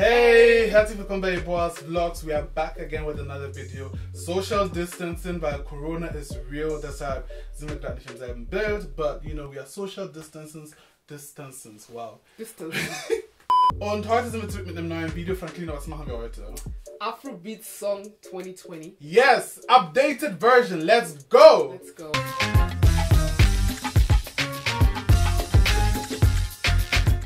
Hey, herzlich willkommen bei Boas Vlogs. We are back again with another video. Social distancing by Corona is real, deshalb sind wir gerade nicht im selben Bild, but you know, we are social distancing, wow. Distancing. Und heute sind wir zurück mit einem neuen Video. Franklina, was machen wir heute? Afrobeats Song 2020. Yes, updated version, let's go! Let's go.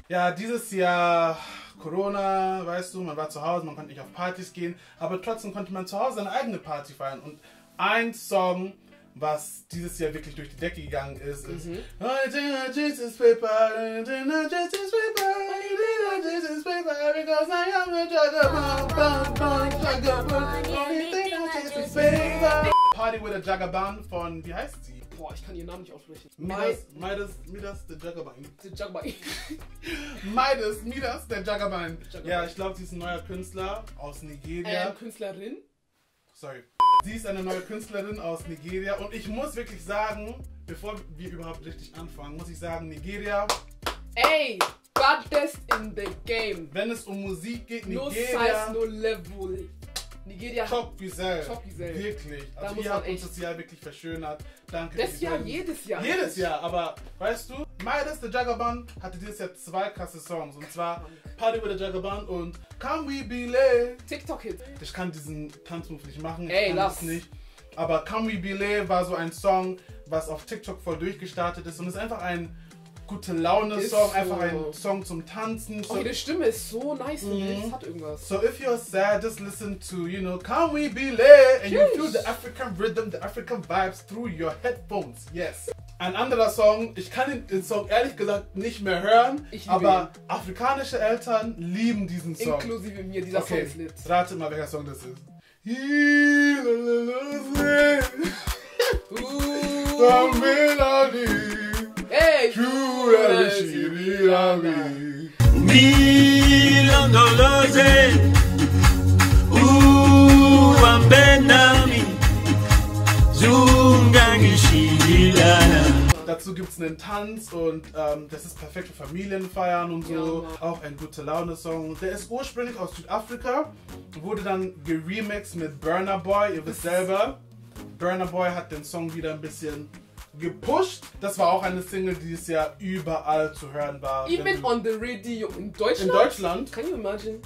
Ja, dieses Jahr Corona, weißt du, man war zu Hause, man konnte nicht auf Partys gehen, aber trotzdem konnte man zu Hause eine eigene Party feiern. Und ein Song, was dieses Jahr wirklich durch die Decke gegangen ist, ist Party with a Jagaban von, wie heißt sie? Boah, ich kann ihren Namen nicht aussprechen. Midas the Jagaban. Midas the Jagaban. Ja, ich glaube, sie ist ein neuer Künstler aus Nigeria. Künstlerin? Sorry. Sie ist eine neue Künstlerin aus Nigeria und ich muss wirklich sagen, bevor wir überhaupt richtig anfangen, muss ich sagen, Nigeria... Ey, baddest in the game. Wenn es um Musik geht, Nigeria... No size, no level. Nigeria top Gesell. Wirklich. Also ihr habt uns das Jahr wirklich verschönert. Danke. Das Jahr, jedes Jahr. Jedes Jahr, aber weißt du, Midas the Jagaban hatte dieses Jahr zwei krasse Songs. Und zwar Party with a Jagaban und Come We Bill Eh. TikTok-Hit. Ich kann diesen Tanzmove nicht machen. Ich kann das nicht. Aber Come We Bill Eh war so ein Song, was auf TikTok voll durchgestartet ist. Und ist einfach ein gute Laune-Song, einfach ein Song zum Tanzen. Oh, die Stimme ist so nice und es hat irgendwas. So if you're sad, just listen to, you know, Come We Bill Eh and you feel the African rhythm, the African vibes through your headphones, yes. Ein anderer Song, ich kann den Song ehrlich gesagt nicht mehr hören, aber afrikanische Eltern lieben diesen Song. Inklusive mir, dieser Song ist lit. Ratet mal, welcher Song das ist. Hey, dazu gibt es einen Tanz und das ist perfekt für Familienfeiern und so. Ja. Auch ein gute Laune-Song. Der ist ursprünglich aus Südafrika, wurde dann geremixed mit Burna Boy. Ihr wisst selber, Burna Boy hat den Song wieder ein bisschen gepusht. Das war auch eine Single, die dieses Jahr überall zu hören war. Even on the radio in Deutschland? In Deutschland. Can you imagine?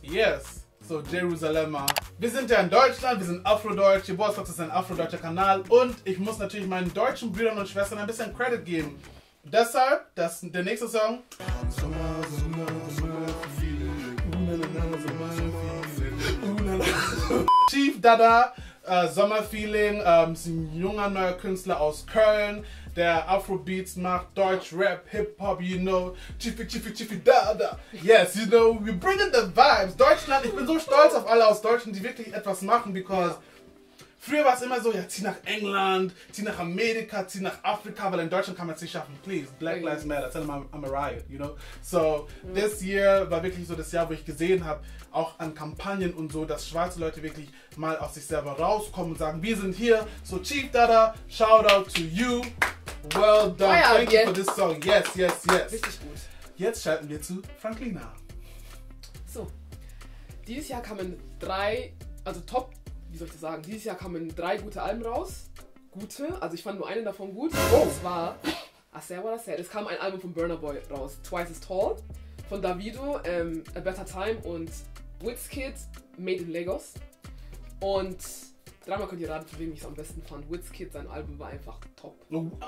Yes. So, Jerusalema. Wir sind ja in Deutschland, wir sind Afrodeutsch. YeboahsVLOGS ist ein afrodeutscher Kanal und ich muss natürlich meinen deutschen Brüdern und Schwestern ein bisschen Credit geben. Deshalb, der nächste Song. Chiefdada. Sommer Feeling, ist ein junger neuer Künstler aus Köln, der Afrobeats macht, Deutsch, Rap, Hip-Hop, you know, Chiefdada. Yes, you know, we bring in the vibes. Deutschland, ich bin so stolz auf alle aus Deutschland, die wirklich etwas machen, because früher war es immer so, ja, zieh nach England, zieh nach Amerika, zieh nach Afrika, weil in Deutschland kann man es nicht schaffen. Please, Black Lives Matter, tell them I'm a riot, you know. So, this year war wirklich so das Jahr, wo ich gesehen habe, auch an Kampagnen und so, dass schwarze Leute wirklich mal aus sich selber rauskommen und sagen, wir sind hier. So, Chiefdada, shout out to you. Well done. Ja, thank you for this song. Yes, yes, yes. Richtig gut. Jetzt schalten wir zu Franklina. So, dieses Jahr kamen drei, also top, wie soll ich das sagen? Dieses Jahr kamen drei gute Alben raus. Gute, also ich fand nur eine davon gut. Oh. Das war Es kam ein Album von Burna Boy raus. Twice as Tall von Davido, A Better Time und Wizkid, Made in Lagos. Und dreimal könnt ihr raten, für wen ich es am besten fand. Wizkid, sein Album war einfach top.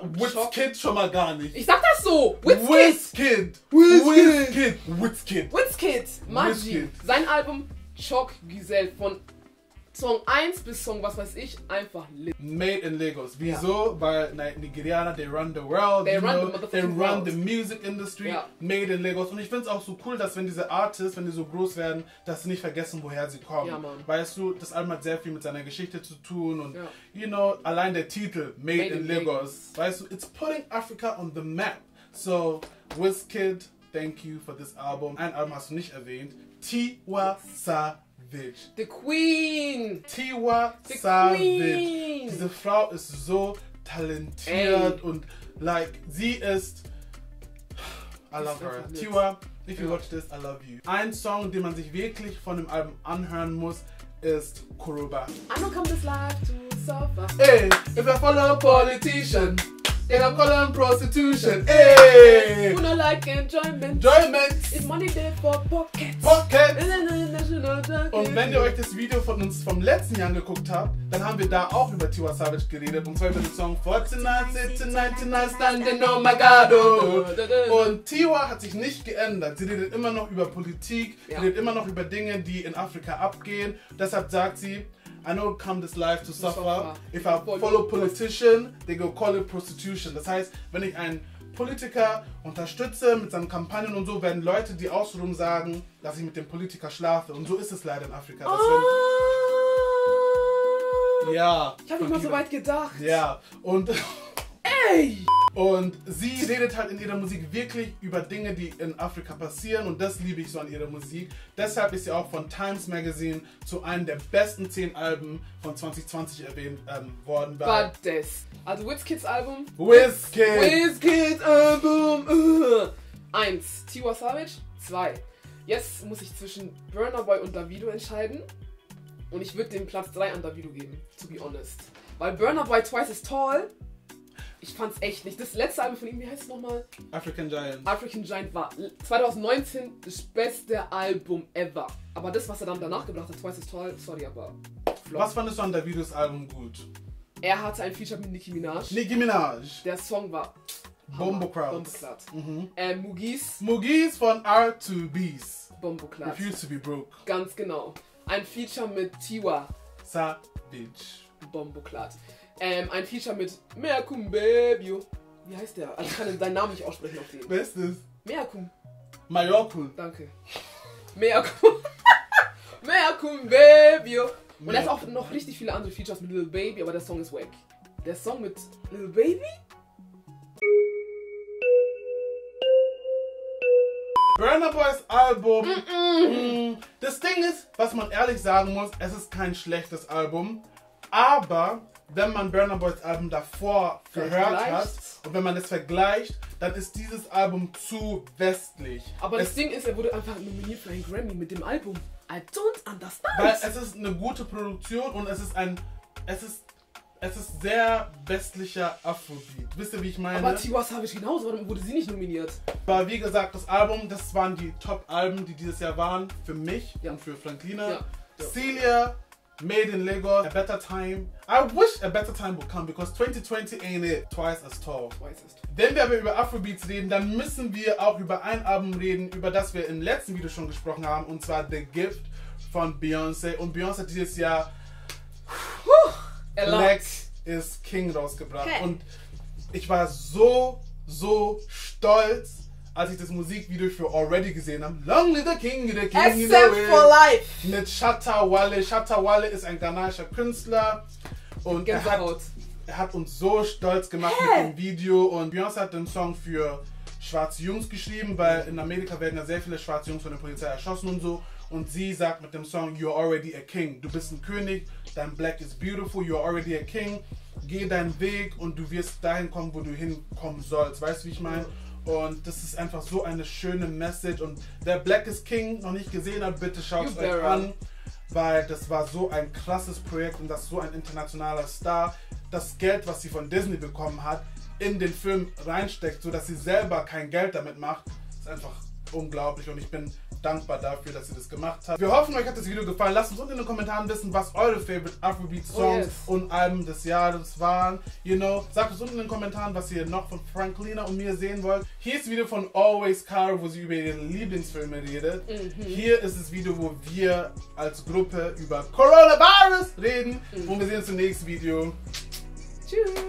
Wizkid schon mal gar nicht. Ich sag das so! Wizkid! Wizkid! Wizkid! Wizkid! Magie! Sein Album Jagaban von Song 1 bis Song, was weiß ich, einfach lit. Made in Lagos. Wieso? Weil Nigerianer, they run the world. They run the music industry. Ja. Made in Lagos. Und ich finde es auch so cool, dass wenn diese Artists, wenn die so groß werden, dass sie nicht vergessen, woher sie kommen. Ja, weißt du, das Album hat sehr viel mit seiner Geschichte zu tun und, you know, allein der Titel, Made in Lagos. Weißt du, it's putting Africa on the map. So, Wizkid, thank you for this album. Ein Album hast du nicht erwähnt. Tiwa Savage. The Queen! Tiwa Savage. Diese Frau ist so talentiert und, like, sie ist I love her. Tiwa, if you watch this, I love you. Ein Song, den man sich wirklich von dem Album anhören muss, ist Koroba. I don't come this life to suffer. Hey, if I follow a politician, then I'm calling prostitution. Hey, who don't like enjoyment? Enjoyment. It's money there for pockets. Pockets. Und wenn ihr euch das Video von uns vom letzten Jahr angeguckt habt, dann haben wir da auch über Tiwa Savage geredet. Und zwar über den Song For Tonight, Tonight, Tonight, Standing on My God. Und Tiwa hat sich nicht geändert. Sie redet immer noch über Politik, redet immer noch über Dinge, die in Afrika abgehen. Deshalb sagt sie, I don't come this life to suffer. If I follow politician, they go call it prostitution. Das heißt, wenn ich einen Politiker unterstütze mit seinen Kampagnen und so, werden Leute, die außenrum sagen, dass ich mit dem Politiker schlafe. Und so ist es leider in Afrika. Ja. Ich habe nicht mal so weit gedacht. Ja. Und ey! Und sie redet halt in ihrer Musik wirklich über Dinge, die in Afrika passieren, und das liebe ich so an ihrer Musik. Deshalb ist sie auch von Times Magazine zu einem der besten 10 Alben von 2020 erwähnt worden. War das? Also Wizkids Album? Wizkid Album! 1. Tiwa Savage? 2. Jetzt muss ich zwischen Burna Boy und Davido entscheiden, und ich würde den Platz 3 an Davido geben, to be honest. Weil Burna Boy Twice as Tall, ich fand's echt nicht. Das letzte Album von ihm, wie heißt es nochmal? African Giant. African Giant war 2019 das beste Album ever. Aber das, was er dann danach gebracht hat, Twice as Tall, sorry, aber flop. Was fandest du an Davidos Album gut? Er hatte ein Feature mit Nicki Minaj. Nicki Minaj. Der Song war Bombo klart. Mugeez. Mugeez von R2Bees. Bombo klart. Refuse to be Broke. Ganz genau. Ein Feature mit Tiwa Savage. Bombo klart. Ein Feature mit Mayorkun Baby. Wie heißt der? Also ich kann deinen Namen nicht aussprechen auf den. Wer ist das? Mayorkun. Mayorkun. Danke. Mayorkun. Mayorkun Baby. Und er hat auch noch richtig viele andere Features mit Lil Baby, aber der Song ist wack. Der Song mit Lil Baby? Burna Boys Album. Das Ding ist, was man ehrlich sagen muss, es ist kein schlechtes Album, aber wenn man Burna Boys Album davor gehört hat und wenn man es vergleicht, dann ist dieses Album zu westlich. Aber das Ding ist, er wurde einfach nominiert für einen Grammy mit dem Album. I don't understand. Weil es ist eine gute Produktion und es ist ein, es ist sehr westlicher Afrobeat. Wisst ihr, wie ich meine? Aber Tiwa Savage genauso, warum wurde sie nicht nominiert? Aber wie gesagt, das Album, das waren die Top-Alben, die dieses Jahr waren, für mich und für Franklina. Celia, Made in Lagos, A Better Time. I wish A Better Time would come, because 2020 ain't it. Twice as Tall. Wenn wir aber über Afrobeats reden, dann müssen wir auch über ein Album reden, über das wir im letzten Video schon gesprochen haben, und zwar The Gift von Beyoncé. Und Beyoncé hat dieses Jahr Black is King rausgebracht. Und ich war so stolz, als ich das Musikvideo für Already gesehen habe. Long live the King, the King in the Except for Life. Mit Shata Wale. Shata Wale ist ein ghanaischer Künstler. Und er hat uns so stolz gemacht mit dem Video. Und Beyoncé hat den Song für schwarze Jungs geschrieben, weil in Amerika werden ja sehr viele schwarze Jungs von der Polizei erschossen und so. Und sie sagt mit dem Song, You're already a king. Du bist ein König, dein Black is beautiful, you're already a king. Geh deinen Weg und du wirst dahin kommen, wo du hinkommen sollst. Weißt du, wie ich meine? Und das ist einfach so eine schöne Message. Und wer Black is King noch nicht gesehen hat, bitte schaut es euch an, weil das war so ein krasses Projekt und das ist so ein internationaler Star. Das Geld, was sie von Disney bekommen hat, in den Film reinsteckt, sodass sie selber kein Geld damit macht, ist einfach unglaublich und ich bin dankbar dafür, dass ihr das gemacht habt. Wir hoffen, euch hat das Video gefallen. Lasst uns unten in den Kommentaren wissen, was eure Favorite Afrobeat Songs und Alben des Jahres waren. You know, sagt uns unten in den Kommentaren, was ihr noch von Franklina und mir sehen wollt. Hier ist das Video von Always Caro, wo sie über ihre Lieblingsfilme redet. Hier ist das Video, wo wir als Gruppe über Coronavirus reden. Und wir sehen uns im nächsten Video. Tschüss.